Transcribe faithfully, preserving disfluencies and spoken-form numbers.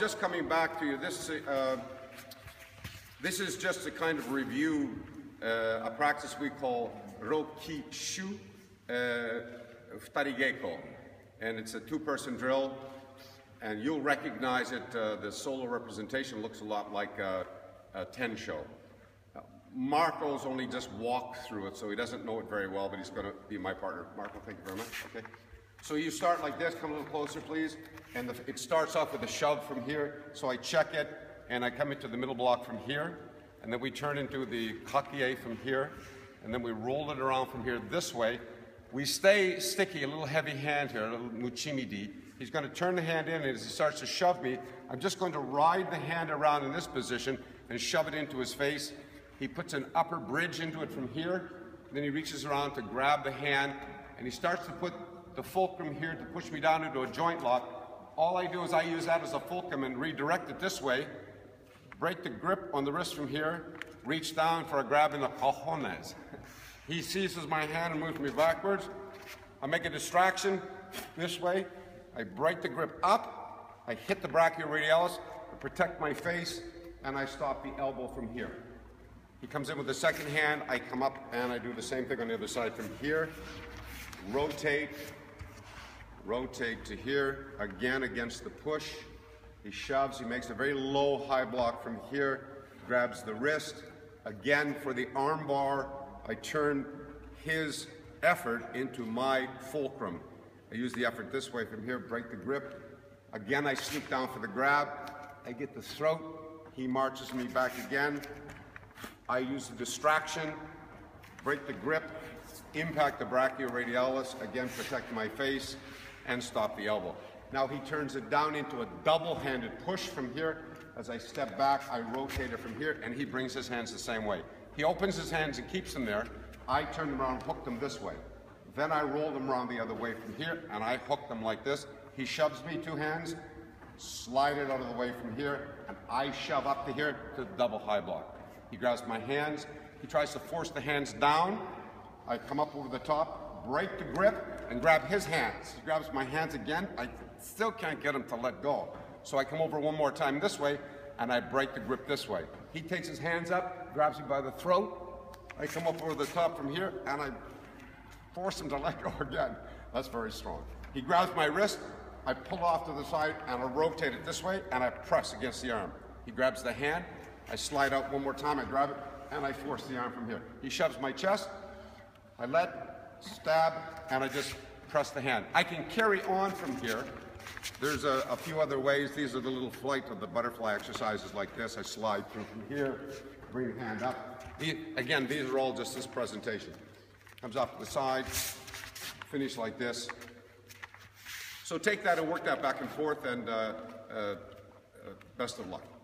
just coming back to you. This, uh, this is just a kind of review, uh, a practice we call Rokkishu Futari-geiko. And it's a two-person drill, and you'll recognize it. Uh, the solo representation looks a lot like a, a Tenshou. Uh, Marco's only just walked through it, so he doesn't know it very well, but he's going to be my partner. Marco, thank you very much. Okay. So you start like this. Come a little closer, please. And the, it starts off with a shove from here. So I check it, and I come into the middle block from here, and then we turn into the kakie from here, and then we roll it around from here this way. We stay sticky, a little heavy hand here, a little muchimidi. He's going to turn the hand in, and as he starts to shove me, I'm just going to ride the hand around in this position and shove it into his face. He puts an upper bridge into it from here, then he reaches around to grab the hand, and he starts to put the fulcrum here to push me down into a joint lock. All I do is I use that as a fulcrum and redirect it this way, break the grip on the wrist from here, reach down for a grab in the cojones. He seizes my hand and moves me backwards. I make a distraction this way. I break the grip up. I hit the brachioradialis to protect my face, and I stop the elbow from here. He comes in with the second hand. I come up, and I do the same thing on the other side from here. Rotate, rotate to here, again against the push. He shoves. He makes a very low high block from here, grabs the wrist. Again for the arm bar, I turn his effort into my fulcrum. I use the effort this way from here, break the grip. Again, I sneak down for the grab. I get the throat. He marches me back again. I use the distraction, break the grip, impact the brachioradialis, again protect my face, and stop the elbow. Now he turns it down into a double-handed push from here. As I step back, I rotate it from here, and he brings his hands the same way. He opens his hands and keeps them there. I turn them around, hook them this way. Then I roll them around the other way from here, and I hook them like this. He shoves me two hands, slide it out of the way from here, and I shove up to here to the double high block. He grabs my hands. He tries to force the hands down. I come up over the top, break the grip, and grab his hands. He grabs my hands again. I still can't get him to let go. So I come over one more time this way, and I break the grip this way. He takes his hands up, grabs me by the throat. I come up over the top from here, and I force him to let go again. That's very strong. He grabs my wrist. I pull off to the side, and I rotate it this way, and I press against the arm. He grabs the hand. I slide out one more time. I grab it, and I force the arm from here. He shoves my chest. I let, stab, and I just press the hand. I can carry on from here. There's a, a few other ways. These are the little flight of the butterfly exercises like this. I slide through from here, bring the hand up. The, again, these are all just this presentation. Comes off to the side, finish like this. So take that and work that back and forth, and uh, uh, uh, best of luck.